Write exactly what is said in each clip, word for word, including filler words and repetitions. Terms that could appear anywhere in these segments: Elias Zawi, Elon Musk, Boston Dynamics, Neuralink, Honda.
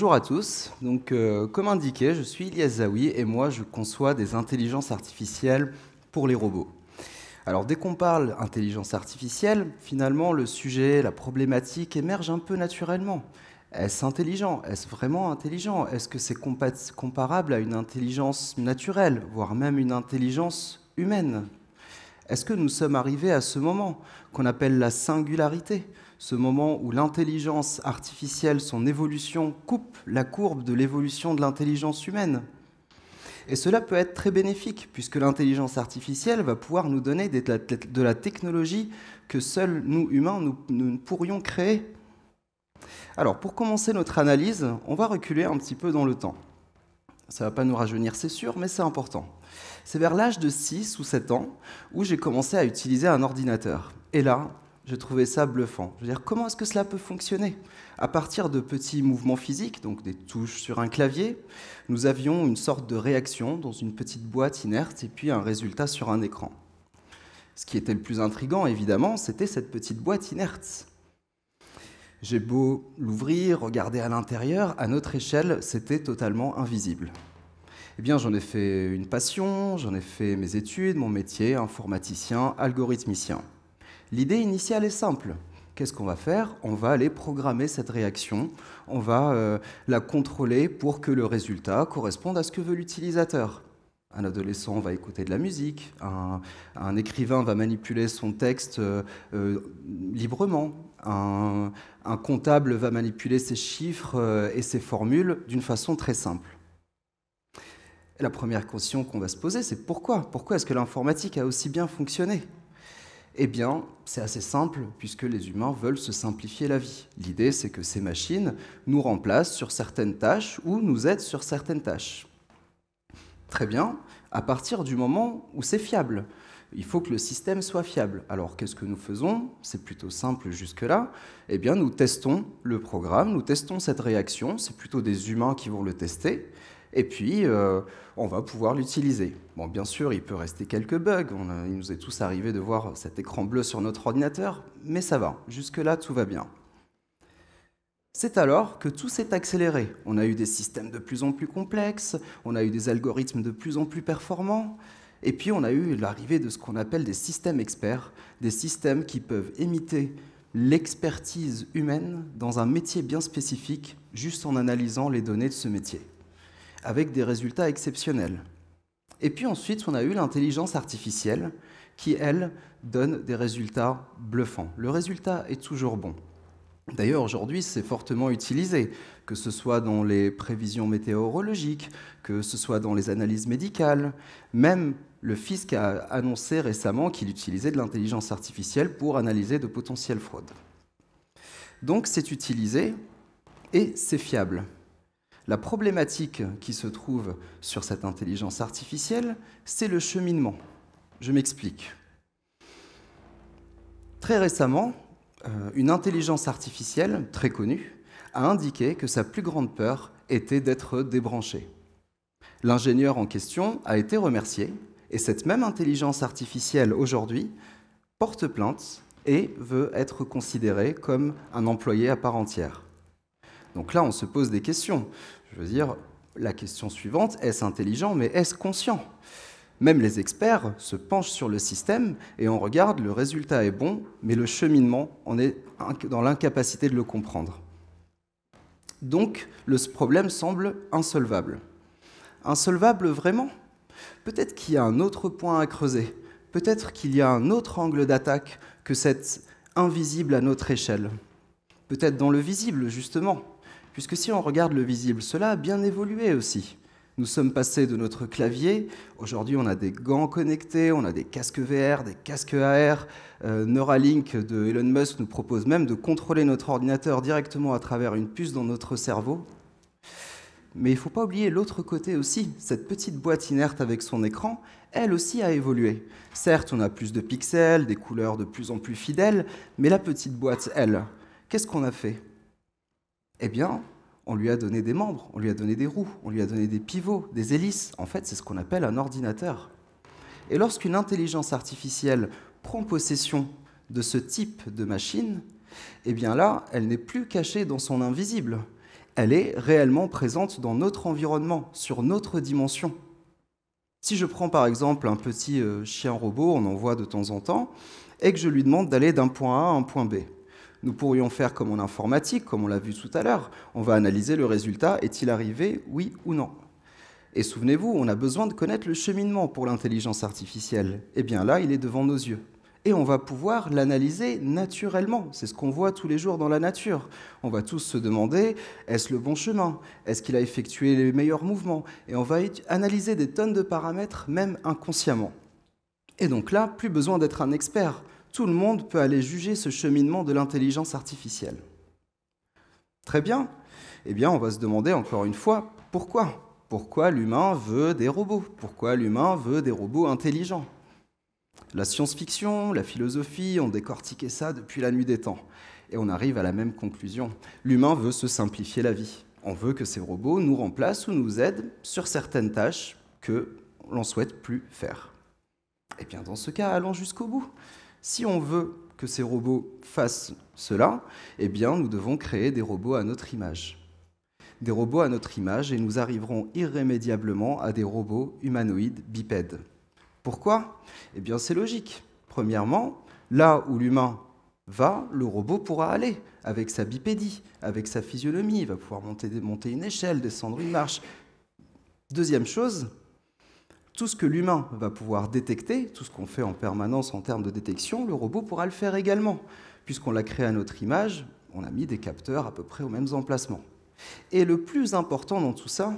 Bonjour à tous, donc euh, comme indiqué, je suis Elias Zawi et moi je conçois des intelligences artificielles pour les robots. Alors dès qu'on parle intelligence artificielle, finalement le sujet, la problématique émerge un peu naturellement. Est-ce intelligent? Est-ce vraiment intelligent? Est-ce que c'est comparable à une intelligence naturelle, voire même une intelligence humaine? Est-ce que nous sommes arrivés à ce moment qu'on appelle la singularité, ce moment où l'intelligence artificielle, son évolution, coupe la courbe de l'évolution de l'intelligence humaine? Et cela peut être très bénéfique, puisque l'intelligence artificielle va pouvoir nous donner de la technologie que seuls nous, humains, nous, nous pourrions créer. Alors, pour commencer notre analyse, on va reculer un petit peu dans le temps. Ça ne va pas nous rajeunir, c'est sûr, mais c'est important. C'est vers l'âge de six ou sept ans où j'ai commencé à utiliser un ordinateur. Et là, j'ai trouvé ça bluffant. Je veux dire, comment est-ce que cela peut fonctionner? À partir de petits mouvements physiques, donc des touches sur un clavier, nous avions une sorte de réaction dans une petite boîte inerte et puis un résultat sur un écran. Ce qui était le plus intriguant, évidemment, c'était cette petite boîte inerte. J'ai beau l'ouvrir, regarder à l'intérieur, à notre échelle, c'était totalement invisible. Eh bien, j'en ai fait une passion, j'en ai fait mes études, mon métier, informaticien, algorithmicien. L'idée initiale est simple. Qu'est-ce qu'on va faire? On va aller programmer cette réaction, on va euh, la contrôler pour que le résultat corresponde à ce que veut l'utilisateur. Un adolescent va écouter de la musique, un, un écrivain va manipuler son texte euh, euh, librement, un, un comptable va manipuler ses chiffres euh, et ses formules d'une façon très simple. La première question qu'on va se poser, c'est pourquoi? Pourquoi est-ce que l'informatique a aussi bien fonctionné? Eh bien, c'est assez simple, puisque les humains veulent se simplifier la vie. L'idée, c'est que ces machines nous remplacent sur certaines tâches ou nous aident sur certaines tâches. Très bien, à partir du moment où c'est fiable. Il faut que le système soit fiable. Alors, qu'est-ce que nous faisons? C'est plutôt simple jusque-là. Eh bien, nous testons le programme, nous testons cette réaction. C'est plutôt des humains qui vont le tester. Et puis, euh, on va pouvoir l'utiliser. Bon, bien sûr, il peut rester quelques bugs. On a, il nous est tous arrivé de voir cet écran bleu sur notre ordinateur, mais ça va. Jusque-là, tout va bien. C'est alors que tout s'est accéléré. On a eu des systèmes de plus en plus complexes, on a eu des algorithmes de plus en plus performants, et puis on a eu l'arrivée de ce qu'on appelle des systèmes experts, des systèmes qui peuvent imiter l'expertise humaine dans un métier bien spécifique, juste en analysant les données de ce métier, avec des résultats exceptionnels. Et puis ensuite, on a eu l'intelligence artificielle qui, elle, donne des résultats bluffants. Le résultat est toujours bon. D'ailleurs, aujourd'hui, c'est fortement utilisé, que ce soit dans les prévisions météorologiques, que ce soit dans les analyses médicales. Même le fisc a annoncé récemment qu'il utilisait de l'intelligence artificielle pour analyser de potentielles fraudes. Donc, c'est utilisé et c'est fiable. La problématique qui se trouve sur cette intelligence artificielle, c'est le cheminement. Je m'explique. Très récemment, une intelligence artificielle très connue a indiqué que sa plus grande peur était d'être débranchée. L'ingénieur en question a été remercié et cette même intelligence artificielle aujourd'hui porte plainte et veut être considérée comme un employé à part entière. Donc là, on se pose des questions. Je veux dire, la question suivante, est-ce intelligent, mais est-ce conscient? Même les experts se penchent sur le système et on regarde, le résultat est bon, mais le cheminement, on est dans l'incapacité de le comprendre. Donc, le problème semble insolvable. Insolvable vraiment? Peut-être qu'il y a un autre point à creuser. Peut-être qu'il y a un autre angle d'attaque que cet invisible à notre échelle. Peut-être dans le visible, justement. Puisque si on regarde le visible, cela a bien évolué aussi. Nous sommes passés de notre clavier, aujourd'hui on a des gants connectés, on a des casques V R, des casques A R, euh, Neuralink de Elon Musk nous propose même de contrôler notre ordinateur directement à travers une puce dans notre cerveau. Mais il ne faut pas oublier l'autre côté aussi, cette petite boîte inerte avec son écran, elle aussi a évolué. Certes, on a plus de pixels, des couleurs de plus en plus fidèles, mais la petite boîte, elle, qu'est-ce qu'on a fait? Eh bien, on lui a donné des membres, on lui a donné des roues, on lui a donné des pivots, des hélices. En fait, c'est ce qu'on appelle un ordinateur. Et lorsqu'une intelligence artificielle prend possession de ce type de machine, eh bien là, elle n'est plus cachée dans son invisible. elle est réellement présente dans notre environnement, sur notre dimension. Si je prends par exemple un petit chien robot, on en voit de temps en temps, et que je lui demande d'aller d'un point A à un point B, nous pourrions faire comme en informatique, comme on l'a vu tout à l'heure, on va analyser le résultat, est-il arrivé, oui ou non? Et souvenez-vous, on a besoin de connaître le cheminement pour l'intelligence artificielle. Eh bien là, il est devant nos yeux. Et on va pouvoir l'analyser naturellement. C'est ce qu'on voit tous les jours dans la nature. On va tous se demander, est-ce le bon chemin? Est-ce qu'il a effectué les meilleurs mouvements? Et on va analyser des tonnes de paramètres, même inconsciemment. Et donc là, plus besoin d'être un expert. Tout le monde peut aller juger ce cheminement de l'intelligence artificielle. Très bien. Eh bien, on va se demander encore une fois, pourquoi? Pourquoi l'humain veut des robots? Pourquoi l'humain veut des robots intelligents? La science-fiction, la philosophie ont décortiqué ça depuis la nuit des temps. Et on arrive à la même conclusion. L'humain veut se simplifier la vie. On veut que ces robots nous remplacent ou nous aident sur certaines tâches que l'on ne souhaite plus faire. Et bien dans ce cas, allons jusqu'au bout. Si on veut que ces robots fassent cela, eh bien nous devons créer des robots à notre image. Des robots à notre image et nous arriverons irrémédiablement à des robots humanoïdes bipèdes. Pourquoi? Eh bien, c'est logique. Premièrement, là où l'humain va, le robot pourra aller, avec sa bipédie, avec sa physionomie. Il va pouvoir monter, monter une échelle, descendre une marche. Deuxième chose, tout ce que l'humain va pouvoir détecter, tout ce qu'on fait en permanence en termes de détection, le robot pourra le faire également. Puisqu'on l'a créé à notre image, on a mis des capteurs à peu près aux mêmes emplacements. Et le plus important dans tout ça,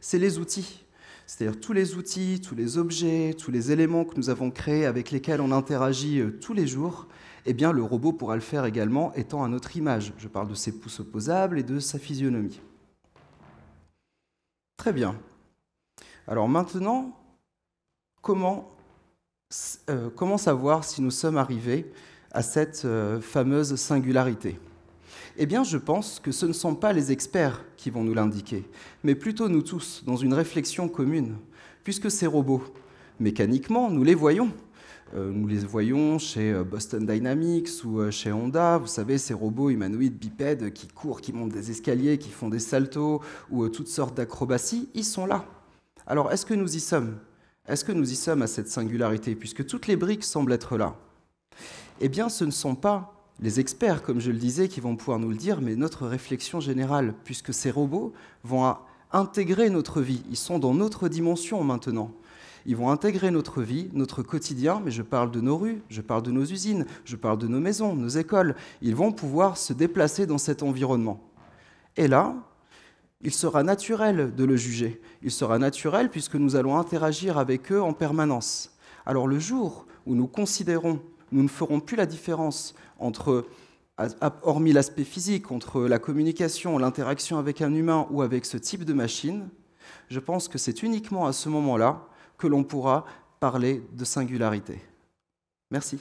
c'est les outils. C'est-à-dire tous les outils, tous les objets, tous les éléments que nous avons créés, avec lesquels on interagit tous les jours, eh bien le robot pourra le faire également étant à notre image. Je parle de ses pouces opposables et de sa physionomie. Très bien. Alors maintenant, comment, euh, comment savoir si nous sommes arrivés à cette euh, fameuse singularité ? Eh bien, je pense que ce ne sont pas les experts qui vont nous l'indiquer, mais plutôt nous tous, dans une réflexion commune, puisque ces robots, mécaniquement, nous les voyons. Euh, nous les voyons chez Boston Dynamics ou chez Honda, vous savez, ces robots humanoïdes bipèdes qui courent, qui montent des escaliers, qui font des saltos ou euh, toutes sortes d'acrobaties, ils sont là. Alors, est-ce que nous y sommes? Est-ce que nous y sommes à cette singularité, puisque toutes les briques semblent être là? Eh bien, ce ne sont pas les experts, comme je le disais, qui vont pouvoir nous le dire, mais notre réflexion générale, puisque ces robots vont intégrer notre vie. Ils sont dans notre dimension maintenant. Ils vont intégrer notre vie, notre quotidien, mais je parle de nos rues, je parle de nos usines, je parle de nos maisons, nos écoles. Ils vont pouvoir se déplacer dans cet environnement. Et là, il sera naturel de le juger. Il sera naturel puisque nous allons interagir avec eux en permanence. Alors le jour où nous considérons nous ne ferons plus la différence entre, hormis l'aspect physique, entre la communication, l'interaction avec un humain ou avec ce type de machine, je pense que c'est uniquement à ce moment-là que l'on pourra parler de singularité. Merci.